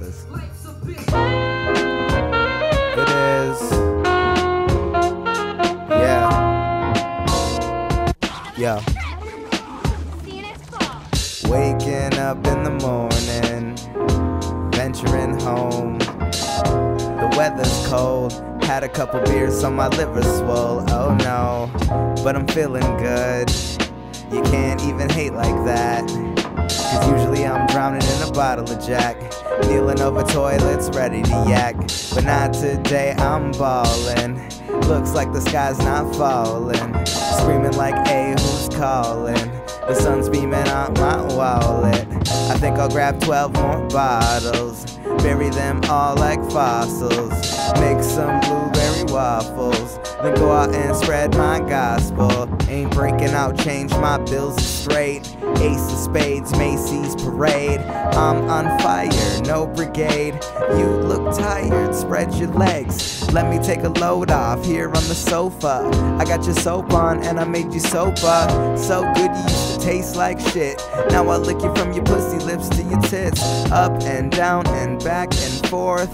This. It is. Yeah. Yeah. Waking up in the morning, venturing home. The weather's cold, had a couple beers so my liver's swole. Oh no, but I'm feeling good. You can't even hate like that, 'cause usually I'm drowning in a bottle of Jack, kneeling over toilets ready to yak. But not today, I'm ballin'. Looks like the sky's not falling. Screaming like, hey, who's calling? The sun's beaming on my wallet. I think I'll grab 12 more bottles, bury them all like fossils. Make some blueberry waffles, then go out and spread my gospel. Ain't breaking out change, my bills are straight. Ace of Spades, Macy's Parade. I'm on fire, no brigade. You look tired, spread your legs. Let me take a load off here on the sofa. I got your soap on and I made you sopa. So good you used to taste like shit. Now I lick you from your pussy lips to your tits. Up and down and back and forth.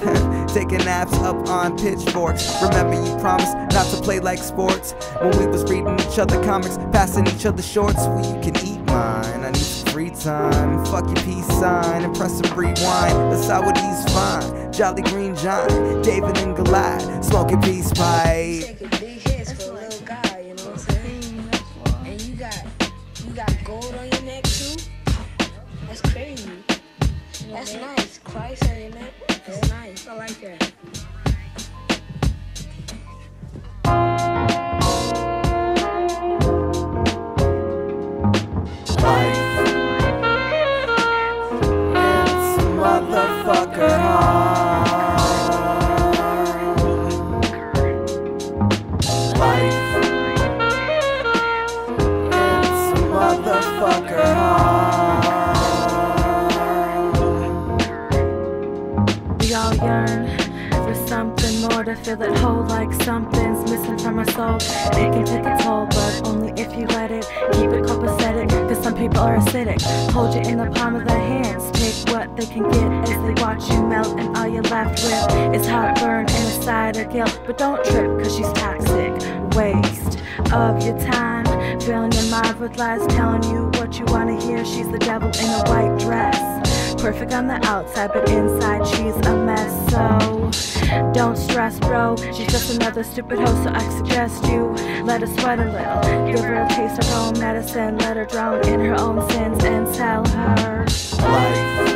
Taking naps up on pitchforks. Remember you promised not to play like sports. When we was reading each other comics, passing each other shorts. Well, you can eat mine, I need some free time. Fuck your peace sign and press and rewind. The Saudi's fine, Jolly Green Giant, David and Goliath, smoking peace pipe. Taking big hits for a little guy, you know what I'm saying? And you got gold on your neck too? That's crazy. That's nice. Christ on your neck. That's nice. I like that. Motherfucker hard. Life. It's motherfucker hard. We all yearn for something more, to fill that hole like something's missing from our soul. It can take a toll, but only if you let it. Keep it copacetic, 'cause some people are acidic. Hold you in the palm of their hands, take what they can get as they watch you melt, and all you're left with is heartburn and a side of guilt. But don't trip, 'cause she's toxic. Waste of your time, filling your mind with lies, telling you what you wanna hear. She's the devil in a white dress. Perfect on the outside, but inside she's a mess. So don't stress, bro. She's just another stupid hoe, so I suggest you let her sweat a little. Give her a taste of her own medicine. Let her drown in her own sins and tell her life.